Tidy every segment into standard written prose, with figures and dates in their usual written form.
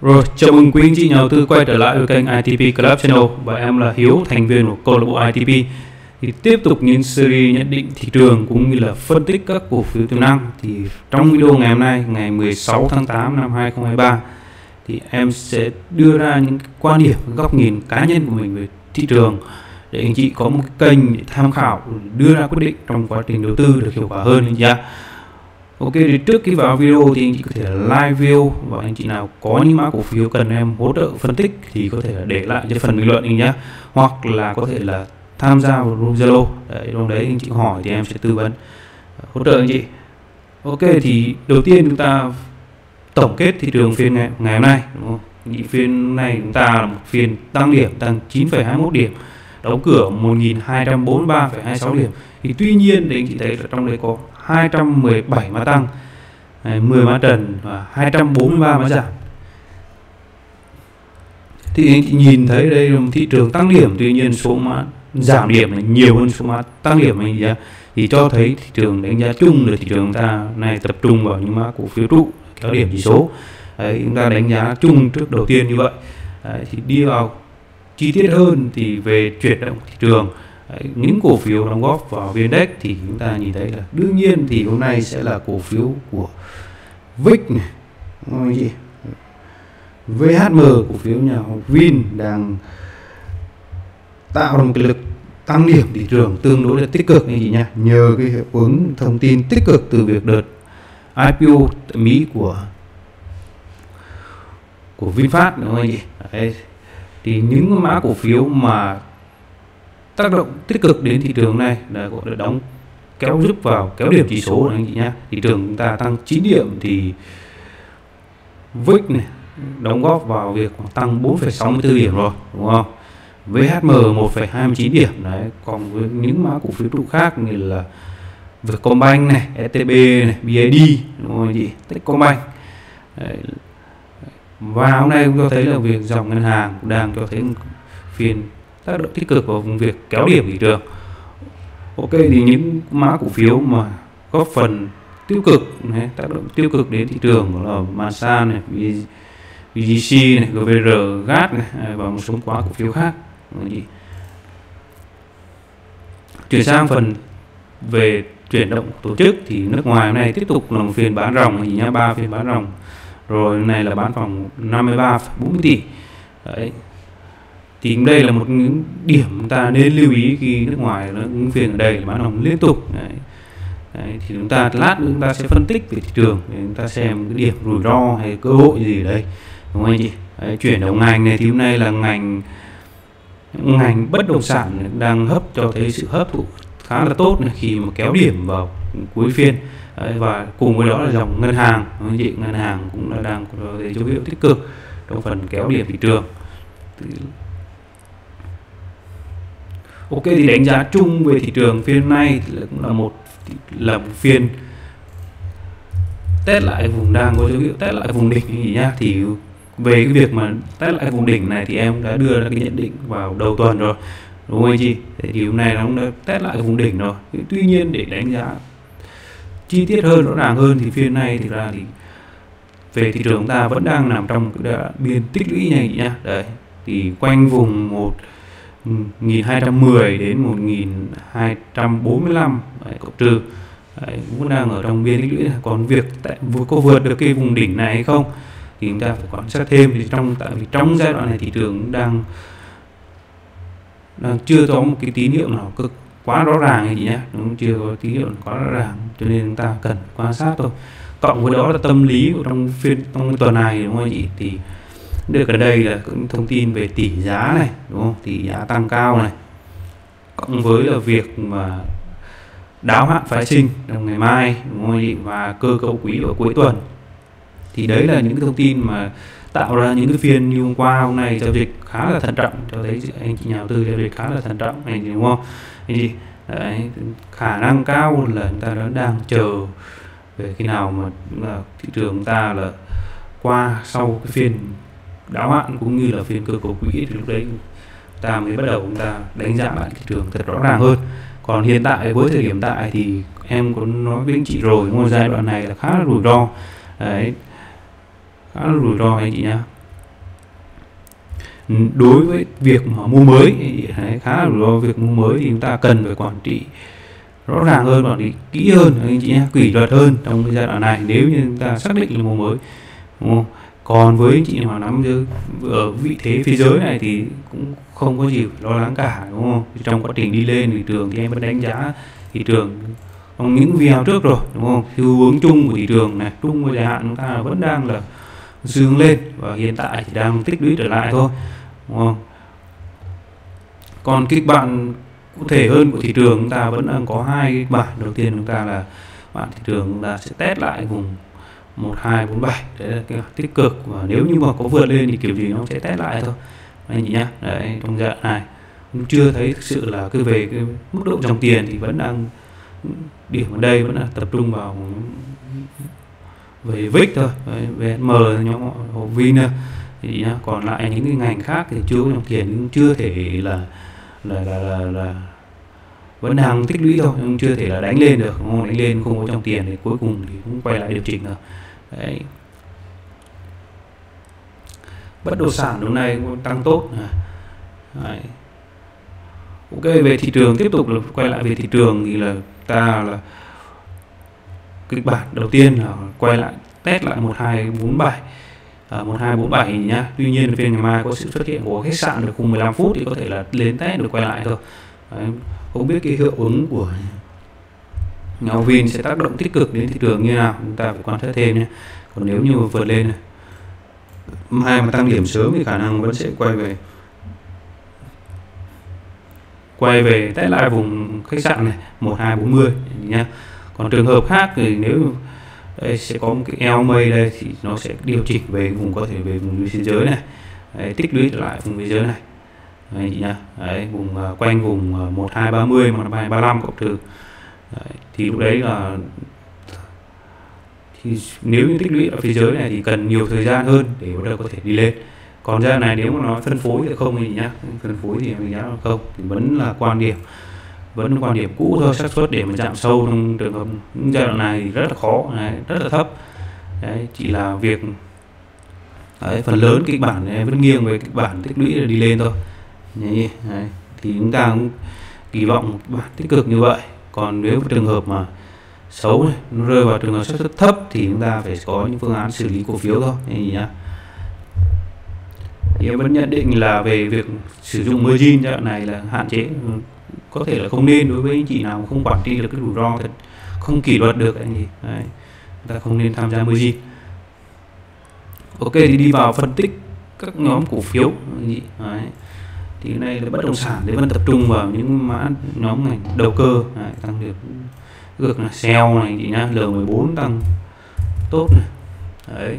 Rồi, chào mừng quý anh chị nhà đầu tư quay trở lại với kênh ITP Club Channel và em là Hiếu, thành viên của câu lạc bộ ITP. Thì tiếp tục những series nhận định thị trường cũng như là phân tích các cổ phiếu tiềm năng. Thì trong video ngày hôm nay, ngày 16 tháng 8 năm 2023 thì em sẽ đưa ra những quan điểm, góc nhìn cá nhân của mình về thị trường để anh chị có một kênh để tham khảo, đưa ra quyết định trong quá trình đầu tư được hiệu quả hơn anh chị ạ. Ok, thì trước khi vào video thì anh chị có thể like video, và anh chị nào có những mã cổ phiếu cần em hỗ trợ phân tích thì có thể để lại cho phần bình luận anh nhé, hoặc là có thể là tham gia vào room Zalo, trong đấy anh chị hỏi thì em sẽ tư vấn hỗ trợ anh chị. Ok, thì đầu tiên chúng ta tổng kết thị trường phiên ngày hôm nay, đúng không? Phiên này chúng ta là một phiên tăng điểm, tăng 9,21 điểm, đóng cửa 1243,26 điểm. Thì tuy nhiên thì anh chị thấy là trong đấy có 217 mã tăng, 10 mã trần và 243 mã giảm. Thì anh chị nhìn thấy đây là thị trường tăng điểm, tuy nhiên số mã giảm điểm là nhiều hơn số mã tăng điểm mình ra, thì cho thấy thị trường đánh giá chung là thị trường ta này tập trung vào những mã cổ phiếu trụ kéo điểm chỉ số. Đấy, chúng ta đánh giá chung trước đầu tiên như vậy. Đấy, thì đi vào chi tiết hơn thì về chuyển động thị trường, những cổ phiếu đóng góp vào VnIndex thì chúng ta nhìn thấy là đương nhiên thì hôm nay sẽ là cổ phiếu của Vic này, VHM, cổ phiếu nhà họ Vin đang tạo ra một cái lực tăng điểm thị trường tương đối là tích cực anh chị nha, nhờ cái hiệu ứng thông tin tích cực từ việc đợt IPO tại Mỹ của Vinfast, đúng không anh chị? Đấy, thì những mã cổ phiếu mà tác động tích cực đến thị trường này là gọi là đóng kéo giúp vào kéo điểm chỉ số này anh chị nhé. Thị trường chúng ta tăng 9 điểm thì VIC này đóng góp vào việc tăng 4,64 điểm rồi, đúng không? VHM 1,29 điểm đấy. Còn với những mã cổ phiếu trụ khác như là Vietcombank này, ETB này, BID, đúng không anh chị? Techcombank. Và hôm nay chúng ta thấy là việc dòng ngân hàng cũng đang cho thấy phiên tác động tích cực vào việc kéo điểm thị trường. Ok, thì những mã cổ phiếu mà góp phần tiêu cực, tác động tiêu cực đến thị trường là Masan này, VGC này, GVR, GAT này, và một số quá cổ phiếu khác. Chuyển sang phần về chuyển động tổ chức thì nước ngoài hôm nay tiếp tục là một phiên bán ròng thì nhá, 3 phiên bán ròng rồi, này là bán phòng 53,40 tỷ. Đấy, thì đây là một những điểm ta nên lưu ý khi nước ngoài nó ứng phiên ở đây là bán đồng liên tục. Đấy. Đấy, thì chúng ta lát nữa chúng ta sẽ phân tích về thị trường để chúng ta xem cái điểm rủi ro hay cơ hội gì đây, đúng không anh chị? Đấy, chuyển động ngành này thì hôm nay là ngành bất động sản đang cho thấy sự hấp thụ khá là tốt này, khi mà kéo điểm vào cuối phiên. Đấy, và cùng với đó là dòng ngân hàng, đúng không anh chị? Ngân hàng cũng là đang có dấu hiệu tích cực trong phần kéo điểm thị trường. Ok, thì đánh giá chung về thị trường phiên nay thì cũng là một phiên test lại vùng, đang có dấu hiệu test lại vùng đỉnh gì nhá. Thì về cái việc mà test lại vùng đỉnh này thì em đã đưa ra cái nhận định vào đầu tuần rồi, đúng không anh chị? Thì hôm nay nó cũng đã test lại vùng đỉnh rồi. Tuy nhiên để đánh giá chi tiết hơn, rõ ràng hơn thì phiên nay thì ra thì về thị trường chúng ta vẫn đang nằm trong cái biên tích lũy này nhá. Đấy, thì quanh vùng 1210 đến 1245 cộng trừ cũng đang ở trong biên tích lũy. Còn việc có vượt được cái vùng đỉnh này hay không thì chúng ta phải quan sát thêm, thì tại vì trong giai đoạn này thị trường đang chưa có một cái tín hiệu nào quá rõ ràng này chị nhé, chưa có tín hiệu quá rõ ràng, cho nên chúng ta cần quan sát thôi. Cộng với đó là tâm lý của trong tuần này, đúng không chị? Thì được ở đây là những thông tin về tỷ giá này, đúng không? Tỷ giá tăng cao này, cộng với là việc mà đáo hạn phái sinh trong ngày mai, đúng không anh chị? Và cơ cấu quỹ ở cuối tuần, thì đấy là những cái thông tin mà tạo ra những cái phiên như hôm qua, hôm nay giao dịch khá là thận trọng, cho thấy anh chị nhà đầu tư giao dịch khá là thận trọng này, đúng không anh chị? Đấy, khả năng cao là chúng ta đang chờ về khi nào mà thị trường ta là qua sau cái phiên đáo hạn cũng như là phiên cơ cấu quỹ, thì lúc đấy ta mới bắt đầu chúng ta đánh giá lại thị trường thật rõ ràng hơn. Còn hiện tại với thời điểm tại thì em có nói với anh chị rồi, giai đoạn này là khá là rủi ro. Đấy, khá là rủi ro anh chị nhá. đối với việc mà mua mới thì khá là do việc mua mới thì chúng ta cần phải quản trị rõ ràng hơn, quản lý kỹ hơn anh chị nhé, kỷ luật hơn trong cái giai đoạn này nếu như chúng ta xác định là mua mới, đúng không? Còn với anh chị mà nắm ở vị thế phía dưới này thì cũng không có gì phải lo lắng cả, đúng không? Trong quá trình đi lên thị trường thì em vẫn đánh giá thị trường trong những video trước rồi, đúng không? Xu hướng chung của thị trường này, chung với dài hạn chúng ta vẫn đang là dương lên và hiện tại thì đang tích lũy trở lại thôi, đúng không? Còn kịch bản cụ thể hơn của thị trường chúng ta vẫn đang có hai kịch bản. Đầu tiên chúng ta là bản thị trường chúng ta sẽ test lại vùng 1247, đấy là cái tích cực, và nếu như mà có vượt lên thì kiểu gì nó sẽ test lại thôi anh chị nhá. Đấy, trong giai đoạn này cũng chưa thấy thực sự là cứ về cái mức độ dòng tiền thì vẫn đang điểm ở đây, vẫn là tập trung vào về VIC thôi, về M nhóm họ Vin thì nhá. Còn lại những cái ngành khác thì chưa có dòng tiền, cũng chưa thể là vẫn đang tích lũy thôi, nhưng chưa thể là đánh lên được, không đánh lên không có trong tiền thì cuối cùng thì cũng quay lại điều chỉnh rồi. Đấy. Bất động sản hôm nay cũng tăng tốt. Đấy. Ok, về thị trường tiếp tục là quay lại về thị trường thì là ta là kịch bản đầu tiên là quay lại test lại 1247 1247 nhá. Tuy nhiên phiên ngày mai có sự xuất hiện của khách sạn được cùng 15 phút thì có thể là lên test được quay lại thôi. Đấy. Không biết cái hiệu ứng của nhóm Vin sẽ tác động tích cực đến thị trường như nào, chúng ta phải quan sát thêm nhé. Còn nếu như vượt lên này, mai mà tăng điểm sớm thì khả năng vẫn sẽ quay về test lại vùng khách sạn này 1240 nhé. Còn trường hợp khác thì nếu đây sẽ có một cái EMA đây thì nó sẽ điều chỉnh về vùng, có thể về vùng biên giới này. Đấy, tích lũy lại vùng biên giới này. Đấy, chị nhá. Đấy, vùng quanh vùng 1230 1235 cộng trừ. Đấy, thì lúc đấy là thì nếu như tích lũy ở phía dưới này thì cần nhiều thời gian hơn để bắt đầu có thể đi lên. Còn ra này nếu mà nó phân phối thì không thì nhá, phân phối thì mình nhá không thì vẫn là quan điểm cũ thôi, xác suất để mà chạm sâu trong trường hợp giai đoạn này thì rất là khó, đấy, rất là thấp. Đấy, chỉ là việc đấy, phần lớn kịch bản này vẫn nghiêng về kịch bản tích lũy là đi lên thôi. Đấy, thì chúng ta cũng kỳ vọng một bản tích cực như vậy. Còn nếu trường hợp mà xấu này, nó rơi vào trường hợp xác suất thấp thì chúng ta phải có những phương án xử lý cổ phiếu thôi. Đấy, thì em vẫn nhận định là về việc sử dụng margin giai đoạn này là hạn chế, có thể là không nên đối với anh chị nào không quản trị được cái rủi ro, thật không kỷ luật được anh chị. Đấy, chúng ta không nên tham gia margin. Ok, thì đi vào phân tích các nhóm cổ phiếu. Đấy, thì này là bất động sản để vẫn tập trung vào những mã nhóm ngành đầu cơ. Đấy, tăng được ngược là sell này chị nhá, L14 tăng tốt này. Đấy,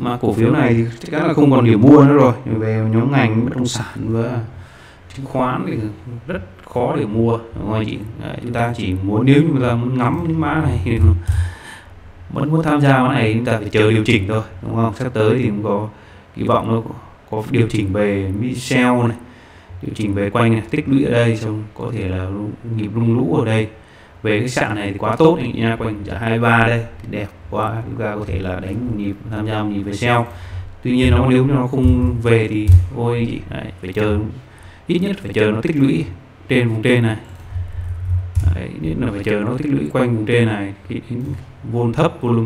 mà cổ phiếu này thì chắc chắn là không còn điểm mua nữa rồi. Về nhóm ngành bất động sản và chứng khoán thì rất khó để mua, đúng không chị? Đấy, chúng ta chỉ muốn nếu như là muốn ngắm những mã này thì vẫn muốn tham gia mã này chúng ta phải chờ điều chỉnh thôi, đúng không? Sắp tới thì cũng có kỳ vọng nó có điều chỉnh về Michel này, điều chỉnh về quanh này, tích lũy ở đây, xong có thể là nhịp rung lũ ở đây. Về cái sạn này thì quá tốt anh chị nha, quanh 23 đây thì đẹp quá, chúng ta có thể là đánh một nhịp, tham gia một nhịp về sell. Tuy nhiên nó nếu nó không về thì ôi chị, đấy, phải chờ, ít nhất phải chờ nó tích lũy trên vùng trên này. Đấy, nhất là phải chờ nó tích lũy quanh vùng trên này, khi volume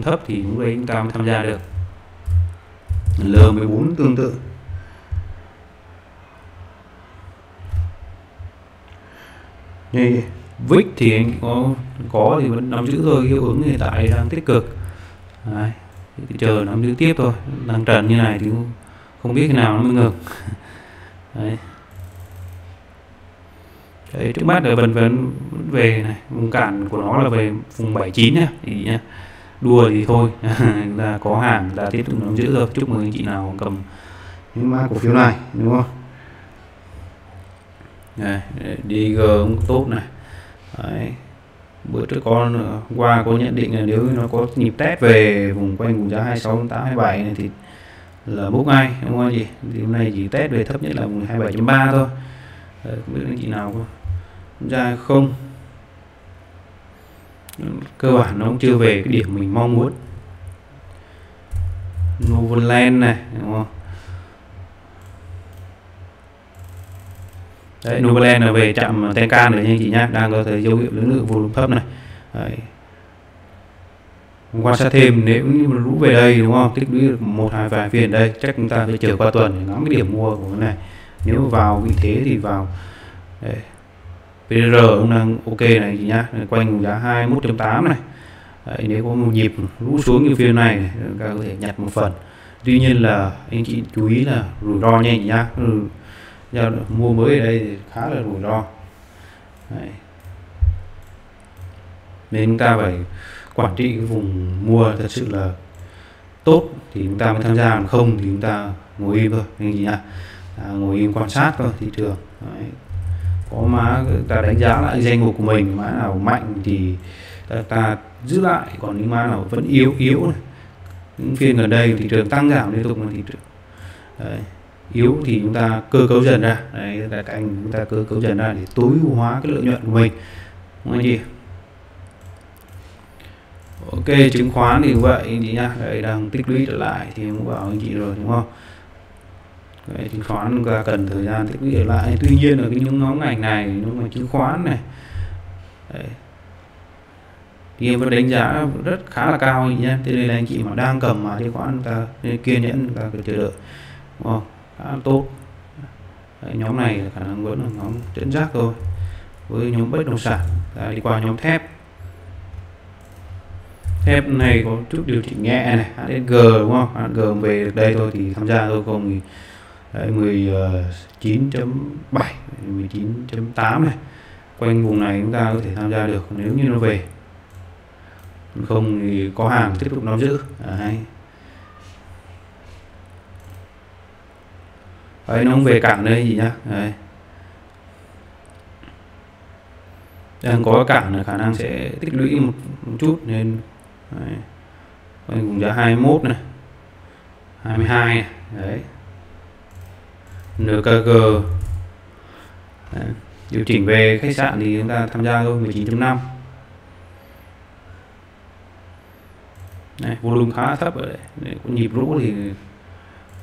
thấp thì lúc đấy chúng ta mới tham gia được. L14 tương tự. Vic thì anh có thì vẫn nắm giữ thôi, hiệu ứng hiện tại đang tích cực. Đấy, thì chờ nắm giữ tiếp thôi, đang trần như này thì không biết thế nào nó mới ngừng. Đấy. Đấy, trước mắt là vẫn về này, vùng cản của nó là về vùng 79 nhá, thì nhá. Đua thì thôi, là có hàng là tiếp tục nắm giữ rồi. Chúc mừng anh chị nào cầm những mã cổ phiếu này, đúng không? Này, DG cũng tốt này. Đấy, bữa trước con hôm qua có nhận định là nếu nó có nhịp test về vùng quanh vùng giá 26, 28, 27 này thì là bốc ngay, đúng không gì? Thì hôm nay chỉ test về thấp nhất là vùng 27.3 thôi. Đấy, không biết anh chị nào ra không, cơ bản nó cũng chưa về cái điểm mình mong muốn. Novaland này, đúng không? Novaland là về chạm TK này nha chị nhé, đang có thể dấu hiệu lưỡng lượng vùng thấp này. Đấy. Quan sát thêm, nếu như lũ về đây đúng không, tích lũy được một hai vài phiên đây, chắc chúng ta phải chờ qua tuần để ngắm cái điểm mua của cái này. Nếu vào vị thế thì vào đây. PR cũng đang ok này chị nhá, quanh vùng giá 21.8 này. Đấy, nếu có một nhịp lũ xuống như phiên này các có thể nhặt một phần. Tuy nhiên là anh chị chú ý là rủi ro nha chị nhá. Mua mới ở đây thì khá là rủi ro. Đấy. Nên chúng ta phải quản trị cái vùng mua thật sự là tốt thì chúng ta mới tham gia, còn không thì chúng ta ngồi im thôi anh chị nhá. Ngồi im quan sát thôi thị trường. Đấy. Có mã ta đánh giá lại danh mục của mình, mã nào mạnh thì ta giữ lại, còn những mã nào vẫn yếu này. Những phiên gần đây thị trường tăng giảm liên tục là thị trường đấy, yếu thì chúng ta cơ cấu dần ra đấy, là cạnh chúng ta cơ cấu dần ra để tối ưu hóa cái lợi nhuận của mình, đúng không chị? Ok, chứng khoán thì vậy anh chị nhá, đây đang tích lũy trở lại thì cũng bảo anh chị rồi đúng không? Đấy, chứng khoán chúng ta cần thời gian tích lũy lại. Tuy nhiên ở cái những nhóm ngành này, nhưng mà chứng khoán này đấy, thì em vẫn đánh giá rất khá là cao nhé. Thế nên là anh chị mà đang cầm mà chứng khoán ta kiên nhẫn, ta phải chờ đợi, đúng không? Khá là tốt. Đấy, nhóm này khả năng vẫn là nhóm dẫn dắt thôi. Với nhóm bất động sản ta đi qua nhóm thép. Thép này có chút điều chỉnh nhẹ này, HSG đúng không? HSG về được đây thôi thì tham gia thôi, không thì 19.7, 19.8 này, quanh vùng này chúng ta có thể tham gia được nếu như nó về. Không thì có hàng tiếp tục nắm giữ. Đấy. Đấy, nó không về cản đây gì nhá. Đấy. Đang có cản là khả năng sẽ tích lũy một chút nên đấy. Quanh vùng giá 21 này, 22 này. Đấy. NKG đấy. Điều chỉnh về khách sạn thì chúng ta tham gia thôi, 19.5. Này, volume khá thấp ở đây. Đấy, có nhịp rũ thì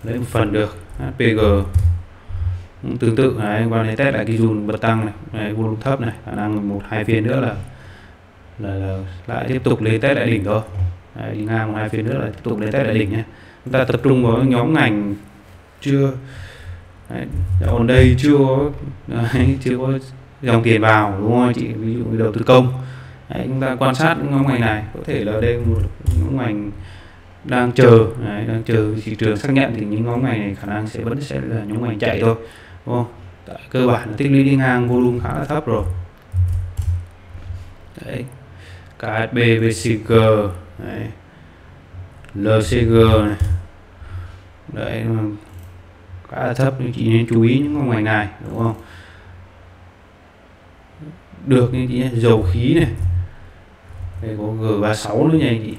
lấy một phần được. HPG cũng tương tự này, qua này test lại cái dùn bật tăng này, này volume thấp này, khả năng một hai phiên nữa là lại tiếp tục lên test đại đỉnh thôi. Đấy, đi ngang một hai phiên nữa là tiếp tục lên test đại đỉnh nhé. Chúng ta tập trung vào nhóm ngành chưa còn đây chưa có đấy, chưa có dòng tiền vào đúng không chị, ví dụ như đầu tư công. Đấy, chúng ta quan sát những ngành này, có thể là đây một những ngành đang chờ đấy, đang chờ thị trường xác nhận thì những ngành này khả năng sẽ vẫn sẽ là những ngành chạy thôi, đúng không? Tại cơ bản là tích lũy đi ngang volume khá là thấp rồi. Đấy. KSB, BCG, đấy. LCG này. Đấy khá là thấp, chị nên chú ý những ngành này đúng không? Được như chị dầu khí này. Đây có G36 nữa nha anh chị.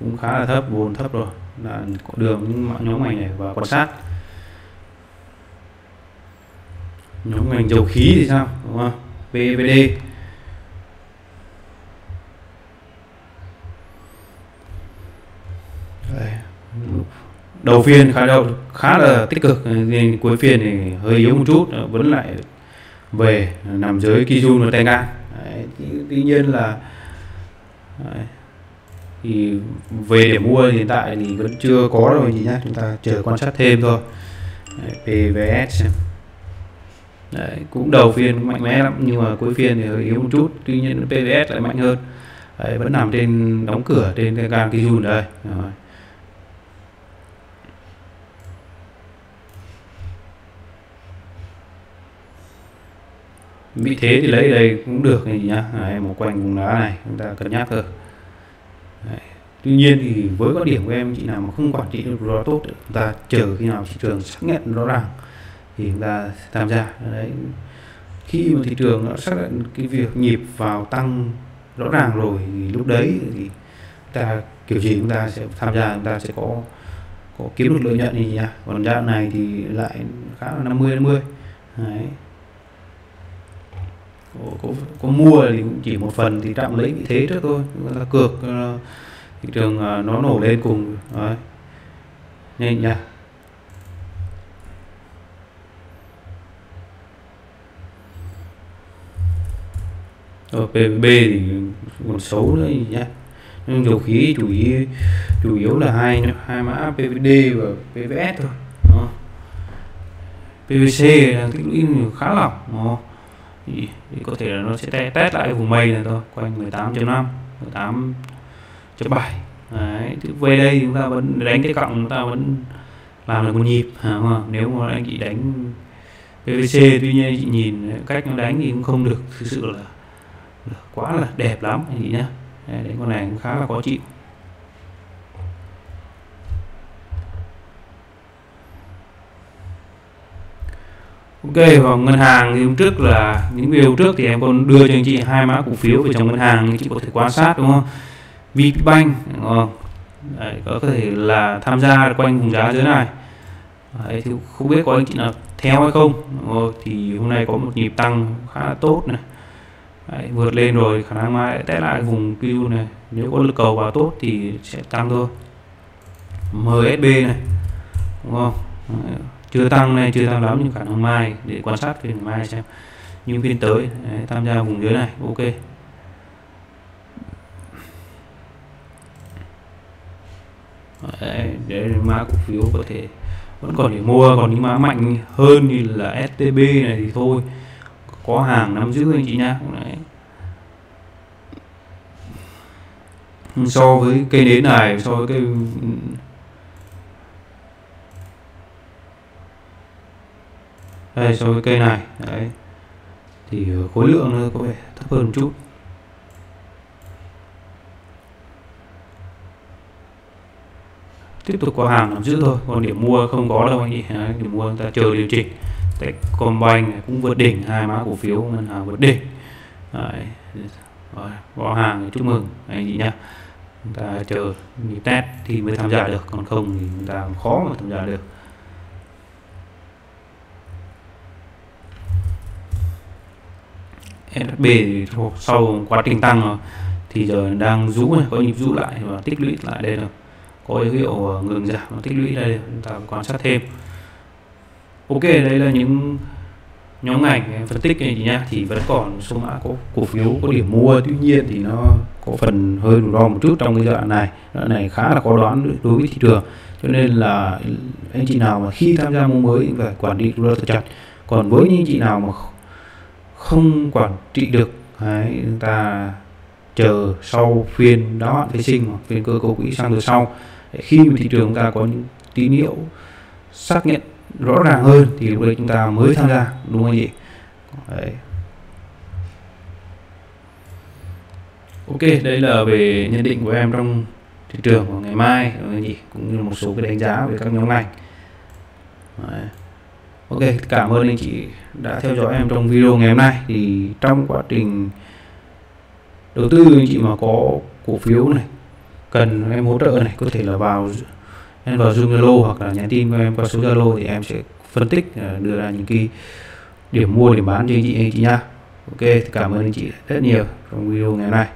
Cũng khá là thấp, vốn thấp rồi. Là có đường những nhóm ngành này và quan sát. Nhóm ngành dầu khí thì sao? Đúng không? PVD. Đây. Đầu phiên khá là tích cực nên cuối phiên thì hơi yếu một chút, vẫn lại về nằm dưới Kijun và Tenga. Tuy nhiên là đấy, thì về để mua hiện tại thì vẫn chưa có rồi chị nhá, chúng ta chờ quan sát thêm thôi. Đấy, PVS đấy, cũng đầu phiên mạnh mẽ lắm nhưng mà cuối phiên thì hơi yếu một chút, tuy nhiên PVS lại mạnh hơn. Đấy, vẫn nằm trên đóng cửa trên Tenga Kijun đây. Rồi. Vị thế thì lấy đây cũng được này nhá. Đấy, một quanh vùng đá này chúng ta cân nhắc thôi. Đấy. Tuy nhiên thì với quan điểm của em, chị nào mà không quản trị được nó tốt, chúng ta chờ khi nào thị trường xác nhận rõ ràng thì chúng ta tham gia. Đấy. Khi mà thị trường nó xác nhận cái việc nhịp vào tăng rõ ràng rồi thì lúc đấy thì ta kiểu gì chúng ta sẽ tham gia, chúng ta sẽ có kiếm được lợi nhuận này nhá. Còn dạng này thì lại khá là 50-50. Đấy. Có mua thì cũng chỉ một phần thì tạm lấy vị thế trước thôi, chúng ta cược thị trường nó nổ lên cùng đấy. Nhanh nhỉ. Rồi PVB thì còn xấu đấy nhá. Nhưng dầu khí chủ yếu là hai mã PVD và PVS thôi. Đó. PVC là tích lũy khá lỏng. Đó. Thì có thể là nó sẽ test lại vùng mây này thôi, quanh 18.5, 18.7. Đấy, về đây chúng ta vẫn đánh cái cộng, chúng ta vẫn làm được một nhịp, đúng không? Nếu mà anh chị đánh PVC, tuy nhiên chị nhìn cách nó đánh thì cũng không được thực sự là quá là đẹp lắm anh chị nhá. Đấy, con này cũng khá là khó chịu. Ok, vào ngân hàng thì hôm trước là những video trước thì em còn đưa cho anh chị hai mã cổ phiếu về trong ngân hàng, anh chị có thể quan sát đúng không? VPBank có thể là tham gia quanh vùng giá dưới này. Đấy, thì không biết có anh chị nào theo hay không. Thì hôm nay có một nhịp tăng khá là tốt này. Đấy, vượt lên rồi, khả năng mai test lại vùng Q này, nếu có lực cầu vào tốt thì sẽ tăng thôi. MSB này, đúng không? Đấy, chưa tăng này, chưa tăng lắm nhưng khả năng mai, để quan sát phiên mai xem những phiên tới. Đấy, tham gia vùng dưới này, ok. Đấy, để mã cổ phiếu có thể vẫn còn để mua, còn những mã mạnh hơn như là STB này thì thôi, có hàng nắm giữ anh chị nha. Đấy. So với cây nến này, so với cây đây, so với cây này đấy, thì khối lượng nó có vẻ thấp hơn một chút. Tiếp tục có hàng nắm giữ thôi, còn điểm mua không có đâu anh chị. Điểm mua ta chờ điều chỉnh. Techcombank này cũng vượt đỉnh, hai mã cổ phiếu ngân hàng vượt đỉnh. Đấy. Rồi, có hàng chúc mừng anh chị nhá. Chúng ta chờ nhịp test thì mới tham gia được, còn không thì chúng ta khó mà tham gia được. SHB thì sau quá trình tăng thì giờ đang rũ này, có nhịp rũ lại và tích lũy lại đây rồi. Có dấu hiệu ngừng giảm, nó tích lũy đây, chúng ta quan sát thêm. Ok, đây là những nhóm ngành phân tích này chị nhá, thì vẫn còn số mã có cổ phiếu có điểm mua, tuy nhiên thì nó có phần hơi rủi ro một chút trong cái giai đoạn này. Đoạn này khá là khó đoán đối với thị trường, cho nên là anh chị nào mà khi tham gia mua mới thì phải quản trị rất chặt. Còn với những chị nào mà không quản trị được, đấy, chúng ta chờ sau phiên đáo hạn phái sinh hoặc phiên cơ cấu quỹ sang từ sau, khi mà thị trường chúng ta có những tín hiệu xác nhận rõ ràng hơn thì lúc đấy chúng ta mới tham gia, đúng không anh chị? Đấy. Ok, đây là về nhận định của em trong thị trường của ngày mai, đúng không anh chị? Cũng như một số cái đánh giá về các nhóm ngành. Đấy. Ok, cảm ơn anh chị đã theo dõi em trong video ngày hôm nay. Thì trong quá trình đầu tư, anh chị mà có cổ phiếu này cần em hỗ trợ này, có thể là vào Zoom Zalo hoặc là nhắn tin của em qua số Zalo, thì em sẽ phân tích đưa ra những cái điểm mua điểm bán cho anh chị nha. Ok, cảm ơn anh chị rất nhiều trong video ngày hôm nay.